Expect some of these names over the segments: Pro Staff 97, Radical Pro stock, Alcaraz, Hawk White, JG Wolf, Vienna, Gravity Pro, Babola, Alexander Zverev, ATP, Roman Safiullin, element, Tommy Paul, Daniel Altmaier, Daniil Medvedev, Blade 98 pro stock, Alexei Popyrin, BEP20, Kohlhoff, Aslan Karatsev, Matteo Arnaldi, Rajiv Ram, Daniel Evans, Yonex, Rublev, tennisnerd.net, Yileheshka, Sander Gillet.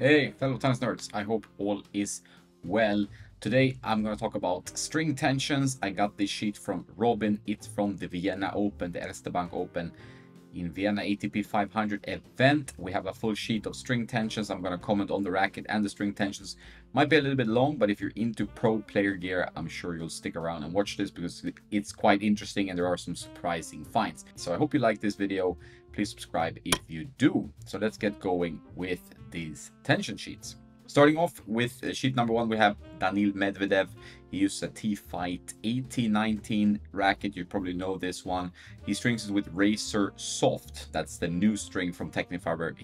Hey fellow tennis nerds, I hope all is well. Today I'm going to talk about string tensions. I got this sheet from Robin. It's from the Vienna Open, the Erste Bank Open in Vienna ATP 500 event. We have a full sheet of string tensions. I'm going to comment on the racket and the string tensions. Might be a little bit long, but if you're into pro player gear, I'm sure you'll stick around and watch this because it's quite interesting and there are some surprising finds. So I hope you like this video. Please subscribe if you do. So let's get going with these tension sheets. Starting off with sheet number one, we have Daniil Medvedev. He used a T-Fight 8019 racket. You probably know this one. He strings it with Razor Soft. That's the new string from Technifiber.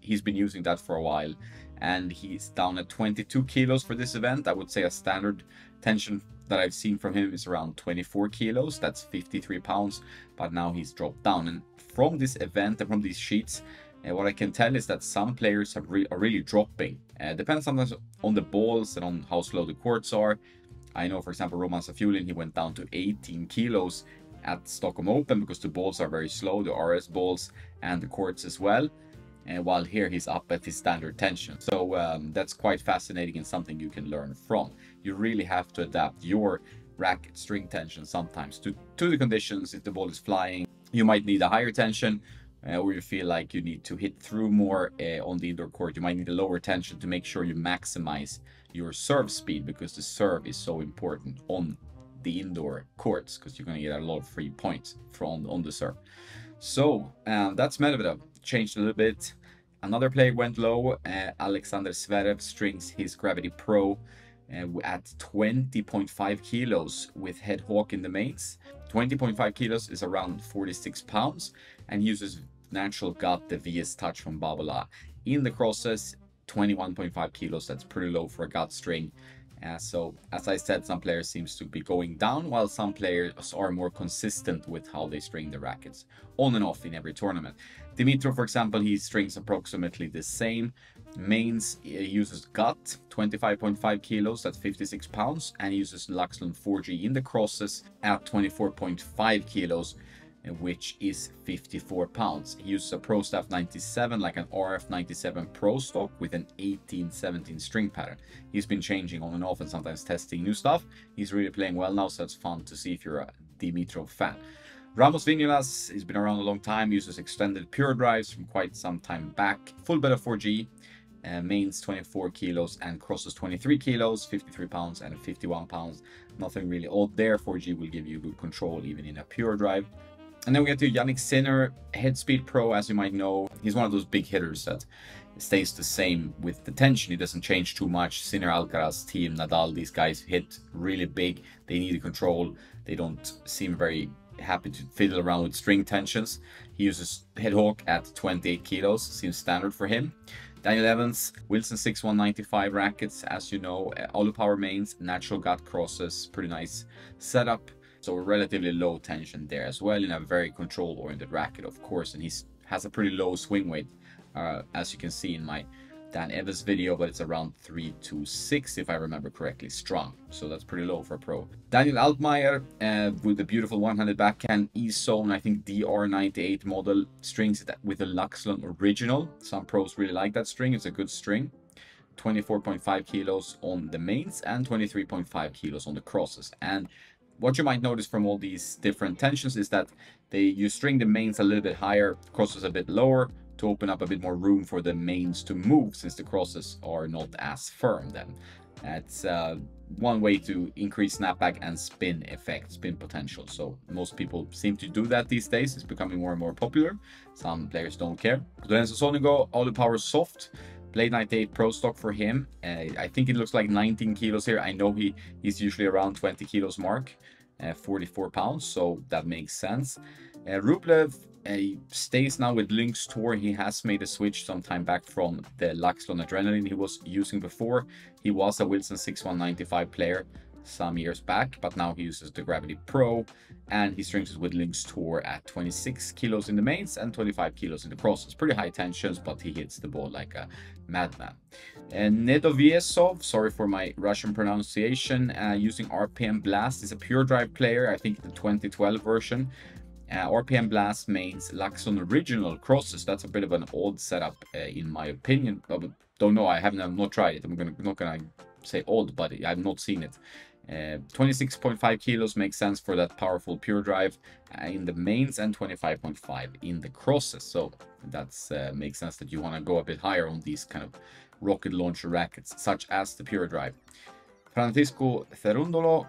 He's been using that for a while. And he's down at 22 kilos for this event. I would say a standard tension that I've seen from him is around 24 kilos. That's 53 pounds. But now he's dropped down. And from this event and from these sheets, what I can tell is that some players are really dropping. Depends sometimes on the balls and on how slow the courts are. I know, for example, Roman Safiullin, he went down to 18 kilos at Stockholm Open because the balls are very slow, the RS balls and the courts as well. And while here he's up at his standard tension. So that's quite fascinating and something you can learn from. You really have to adapt your racket string tension sometimes to the conditions. If the ball is flying, you might need a higher tension. Or you feel like you need to hit through more on the indoor court, you might need a lower tension to make sure you maximize your serve speed, because the serve is so important on the indoor courts, because you're going to get a lot of free points from on the serve. So that's Medvedev. Changed a little bit. Another player went low. Alexander Zverev strings his Gravity Pro at 20.5 kilos with headhawk in the mains. 20.5 kilos is around 46 pounds, and he uses natural gut, the VS touch from Babola. In the crosses, 21.5 kilos, that's pretty low for a gut string. So as I said, some players seems to be going down, while some players are more consistent with how they string the rackets on and off in every tournament. Dimitro, for example, he strings approximately the same. Mains uses gut, 25.5 kilos, that's 56 pounds, and he uses Luxilon 4G in the crosses at 24.5 kilos, which is 54 pounds. He uses a Pro Staff 97, like an RF 97 Pro Stock with an 18-17 string pattern. He's been changing on and off and sometimes testing new stuff. He's really playing well now, so it's fun to see if you're a Dimitro fan. Ramos Vignolas, he's been around a long time, uses extended pure drives from quite some time back. Full bed of 4G, mains 24 kilos and crosses 23 kilos, 53 pounds and 51 pounds. Nothing really odd there. 4G will give you good control even in a pure drive. And then we get to Jannik Sinner, Head Speed Pro, as you might know. He's one of those big hitters that stays the same with the tension. He doesn't change too much. Sinner, Alcaraz, Team, Nadal, these guys hit really big. They need control. They don't seem very happy to fiddle around with string tensions. He uses headhawk at 28 kilos. Seems standard for him. Daniel Evans, Wilson 6195 rackets, as you know. All the power mains, natural gut crosses. Pretty nice setup. So relatively low tension there as well, in a very control-oriented racket, of course. And he has a pretty low swing weight, as you can see in my Dan Evans video, but it's around 326, if I remember correctly, strong. So that's pretty low for a pro. Daniel Altmaier, with the beautiful one-handed backhand, E-Zone, I think DR98 model, strings it with a Luxilon original. Some pros really like that string. It's a good string. 24.5 kilos on the mains and 23.5 kilos on the crosses. And what you might notice from all these different tensions is that you string the mains a little bit higher, crosses a bit lower, to open up a bit more room for the mains to move, since the crosses are not as firm then. That's one way to increase snapback and spin effect, spin potential. So most people seem to do that these days. It's becoming more and more popular. Some players don't care. Solinco, all the power soft. Blade 98 Pro Stock for him. I think it looks like 19 kilos here. I know he's usually around 20 kilos mark, 44 pounds, so that makes sense. Rublev stays now with Lynx Tour. He has made a switch some time back from the Luxilon Adrenaline he was using before. He was a Wilson 6195 player some years back, but now he uses the Gravity Pro, and he strings it with Lynx Tour at 26 kilos in the mains and 25 kilos in the crosses. Pretty high tensions, but he hits the ball like a madman. And Nedoviesov, sorry for my Russian pronunciation, using RPM Blast. He's a pure drive player, I think the 2012 version. RPM Blast mains lacks on original crosses. That's a bit of an odd setup in my opinion. I don't know, I've not tried it. I'm not gonna say old, but I've not seen it. 26.5 kilos makes sense for that powerful pure drive in the mains, and 25.5 in the crosses. So that's makes sense that you want to go a bit higher on these kind of rocket launcher rackets, such as the pure drive. Francisco Cerundolo,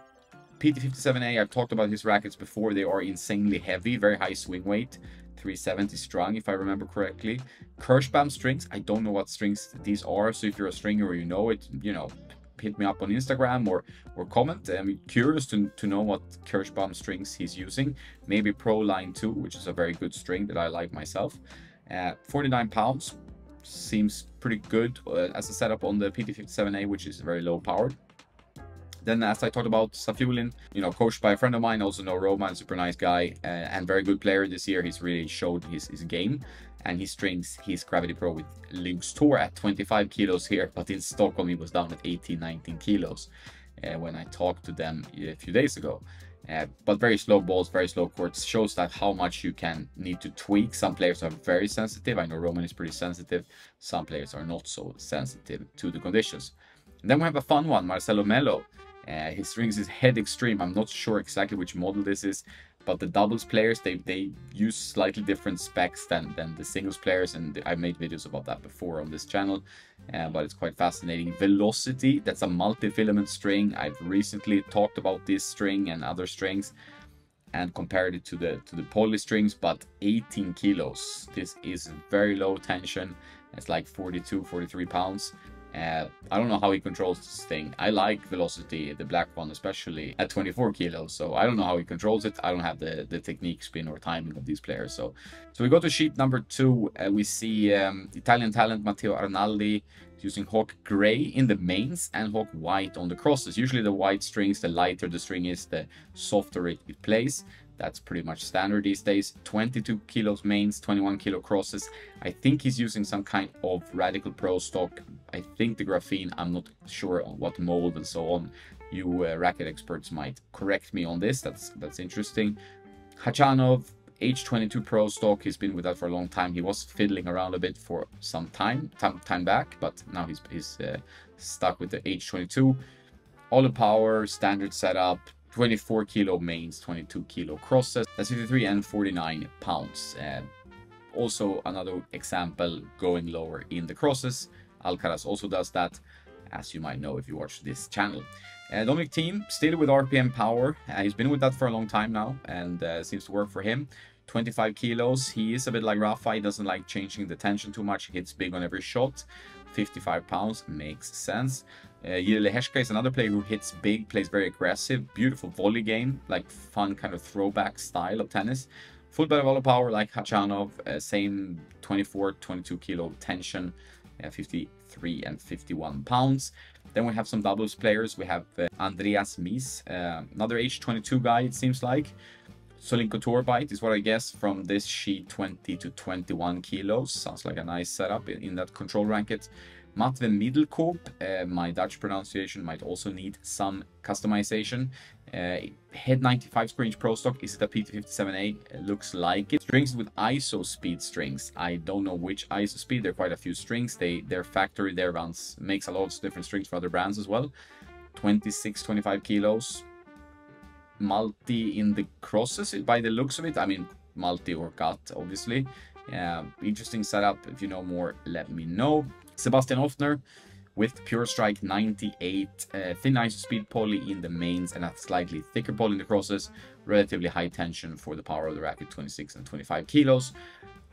PT-57A, I've talked about his rackets before. They are insanely heavy, very high swing weight, 370 strung if I remember correctly. Kirschbaum strings, I don't know what strings these are, so if you're a stringer or you know it, you know, hit me up on Instagram or comment. I'm curious to know what Kirschbaum strings he's using. Maybe Pro Line 2, which is a very good string that I like myself. 49 pounds seems pretty good as a setup on the PT-57A, which is very low powered. Then, as I talked about, Safiullin, you know, coached by a friend of mine, also know Roman, super nice guy and very good player this year. He's really showed his game, and he strings his Gravity Pro with Lynx Tour at 25 kilos here, but in Stockholm he was down at 18-19 kilos when I talked to them a few days ago. But very slow balls, very slow courts, shows that how much you can need to tweak. Some players are very sensitive. I know Roman is pretty sensitive. Some players are not so sensitive to the conditions. And then we have a fun one, Marcelo Melo. His strings is Head Extreme. I'm not sure exactly which model this is, but the doubles players, they use slightly different specs than the singles players, and I made videos about that before on this channel, but it's quite fascinating. Velocity, that's a multi-filament string. I've recently talked about this string and other strings and compared it to the poly strings, but 18 kilos. This is very low tension. It's like 42, 43 pounds. I don't know how he controls this thing. I like Velocity, the black one especially, at 24 kilos. So I don't know how he controls it. I don't have the technique, spin or timing of these players. So we go to sheet number 2. We see Italian talent Matteo Arnaldi using Hawk Grey in the mains and Hawk White on the crosses. Usually the white strings, the lighter the string is, the softer it plays. That's pretty much standard these days. 22 kilos mains, 21 kilo crosses. I think he's using some kind of Radical Pro stock. I think the graphene, I'm not sure on what mold and so on. You racket experts might correct me on this. That's interesting. Khachanov, H22 Pro stock. He's been with that for a long time. He was fiddling around a bit for some time back, but now he's stuck with the H22. All the power, standard setup. 24 kilo mains, 22 kilo crosses. That's 53 and 49 pounds. Also another example going lower in the crosses. Alcaraz also does that, as you might know if you watch this channel. Dominic Thiem, still with RPM power. He's been with that for a long time now, and seems to work for him. 25 kilos. He is a bit like Rafa. He doesn't like changing the tension too much. He hits big on every shot. 55 pounds makes sense. Yileheshka is another player who hits big, plays very aggressive, beautiful volley game, like fun kind of throwback style of tennis. Full better volley power like Khachanov, same 24, 22 kilo tension, 53 and 51 pounds. Then we have some doubles players. We have Andreas Mies, another H22 guy it seems like. Solinco Tourbite is what I guess from this sheet, 20 to 21 kilos. Sounds like a nice setup in that control racket. Matve Middelkoop, my Dutch pronunciation might also need some customization. Head 95 Square Inch Pro Stock, is it a PT-57A? It looks like it. Strings with ISO speed strings. I don't know which ISO speed, there are quite a few strings. Their factory there runs, makes a lot of different strings for other brands as well. 26, 25 kilos. Multi in the crosses by the looks of it. I mean, multi or cut, obviously. Interesting setup. If you know more, let me know. Sebastian Hoffner with Pure Strike 98, thin ISO speed poly in the mains and a slightly thicker poly in the crosses. Relatively high tension for the power of the racket, 26 and 25 kilos.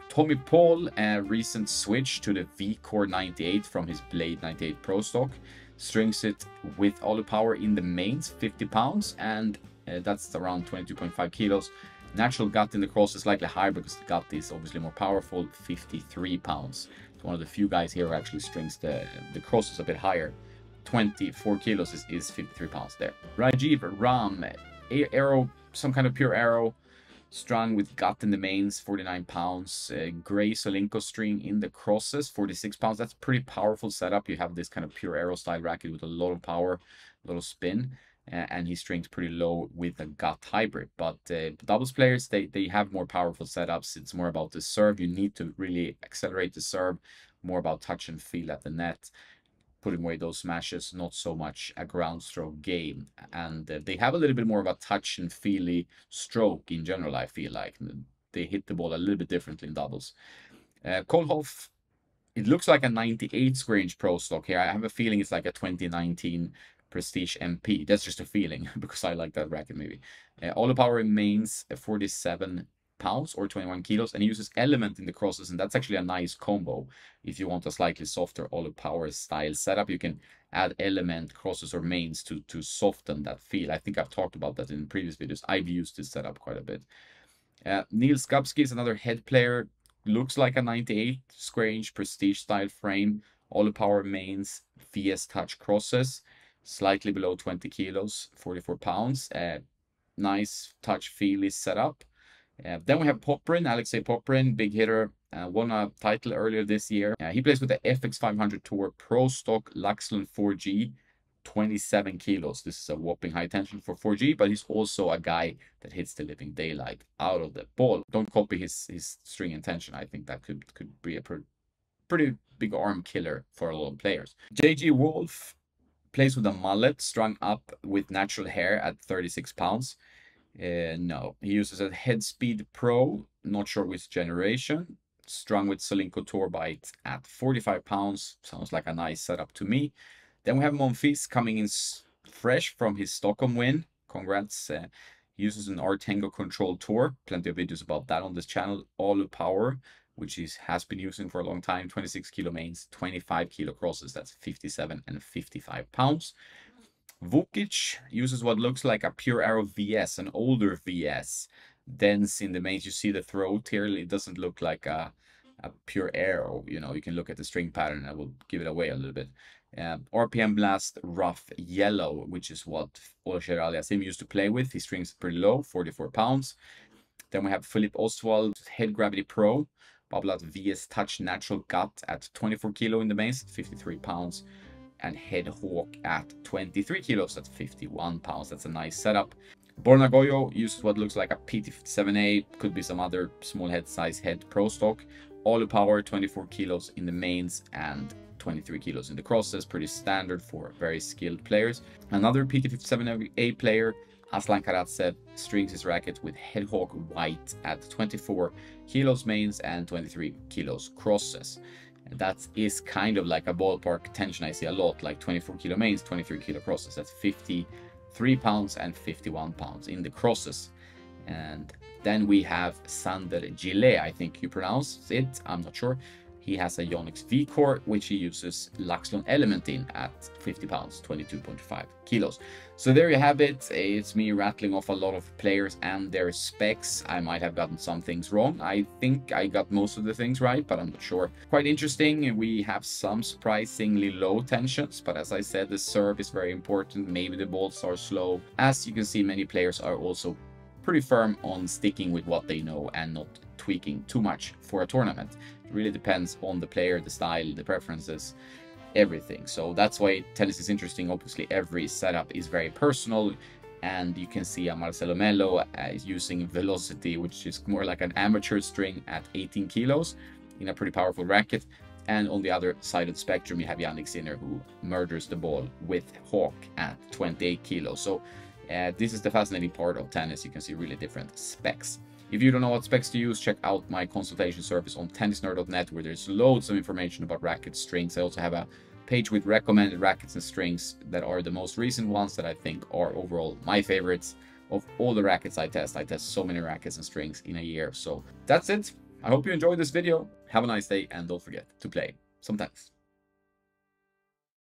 Tommy Paul, a recent switch to the V-Core 98 from his Blade 98 Pro Stock. Strings it with all the power in the mains, 50 pounds, and that's around 22.5 kilos. Natural gut in the cross is slightly higher because the gut is obviously more powerful, 53 pounds. It's one of the few guys here who actually strings the crosses a bit higher. 24 kilos is 53 pounds there. Rajiv Ram, aero, some kind of pure aero, strung with gut in the mains, 49 pounds. Gray Solinco string in the crosses, 46 pounds. That's a pretty powerful setup. You have this kind of pure aero style racket with a lot of power, a lot of spin. and he strings pretty low with a gut hybrid. But doubles players, they have more powerful setups. It's more about the serve. You need to really accelerate the serve, more about touch and feel at the net, putting away those smashes, not so much a ground stroke game. And they have a little bit more of a touch and feely stroke in general, I feel like. They hit the ball a little bit differently in doubles. Kohlhoff, it looks like a 98 square inch Pro Stock here. I have a feeling it's like a 2019 Prestige MP. That's just a feeling because I like that racket maybe. All the power remains 47 pounds or 21 kilos, and he uses element in the crosses, and that's actually a nice combo. If you want a slightly softer all the power style setup, you can add element, crosses, or mains to soften that feel. I think I've talked about that in previous videos. I've used this setup quite a bit. Niels Gubski is another head player. Looks like a 98 square inch Prestige style frame, all the power mains, VS touch crosses, slightly below 20 kilos, 44 pounds. Nice touch feely setup. Then we have Popyrin, Alexei Popyrin, big hitter, won a title earlier this year. He plays with the FX500 Tour Pro Stock Luxilon 4G, 27 kilos. This is a whopping high tension for 4G, but he's also a guy that hits the living daylight out of the ball. Don't copy his string and tension. I think that could be a pretty big arm killer for a lot of players. JG Wolf plays with a mullet strung up with natural hair at 36 pounds. No, he uses a Head Speed Pro, not sure which generation, strung with Solinco Tourbite at 45 pounds. Sounds like a nice setup to me. Then we have Monfils coming in fresh from his Stockholm win. Congrats. He uses an Artengo Control Tour. Plenty of videos about that on this channel. All the power, which he has been using for a long time. 26 kilo mains, 25 kilo crosses. That's 57 and 55 pounds. Vukic uses what looks like a Pure Aero VS, an older VS. Dense in the mains. You see the throat here. It doesn't look like a Pure Aero. You know, you can look at the string pattern. I will give it away a little bit. RPM Blast Rough Yellow, which is what Olsher Aliassime used to play with. He strings pretty low, 44 pounds. Then we have Philippe Ostwald, Head Gravity Pro, Babola VS Touch Natural Gut at 24 kilo in the mains, 53 pounds. And Headhawk at 23 kilos at 51 pounds. That's a nice setup. Borna Goyo uses what looks like a PT-57A, could be some other small head size head Pro Stock. All the power, 24 kilos in the mains and 23 kilos in the crosses. Pretty standard for very skilled players. Another PT-57A player, Aslan Karatsev, strings his racket with Headhawk White at 24 kilos mains and 23 kilos crosses. That is kind of like a ballpark tension I see a lot, like 24 kilo mains, 23 kilo crosses. That's 53 pounds and 51 pounds in the crosses. And then we have Sander Gillet, I think you pronounce it, I'm not sure. He has a Yonex V-Core, which he uses Luxilon Element in at 50 pounds, 22.5 kilos. So there you have it. It's me rattling off a lot of players and their specs. I might have gotten some things wrong. I think I got most of the things right, but I'm not sure. Quite interesting. We have some surprisingly low tensions, but as I said, the serve is very important. Maybe the balls are slow. As you can see, many players are also pretty firm on sticking with what they know and not tweaking too much for a tournament. It really depends on the player, the style, the preferences, everything. So that's why tennis is interesting. Obviously, every setup is very personal, and you can see Marcelo Melo is using Velocity, which is more like an amateur string at 18 kilos in a pretty powerful racket. And on the other side of the spectrum, you have Jannik Sinner, who murders the ball with Hawk at 28 kilos. So this is the fascinating part of tennis. You can see really different specs. If you don't know what specs to use, check out my consultation service on tennisnerd.net, where there's loads of information about racket strings. I also have a page with recommended rackets and strings that are the most recent ones that I think are overall my favorites of all the rackets I test. I test so many rackets and strings in a year. So that's it. I hope you enjoyed this video. Have a nice day, and don't forget to play some tennis.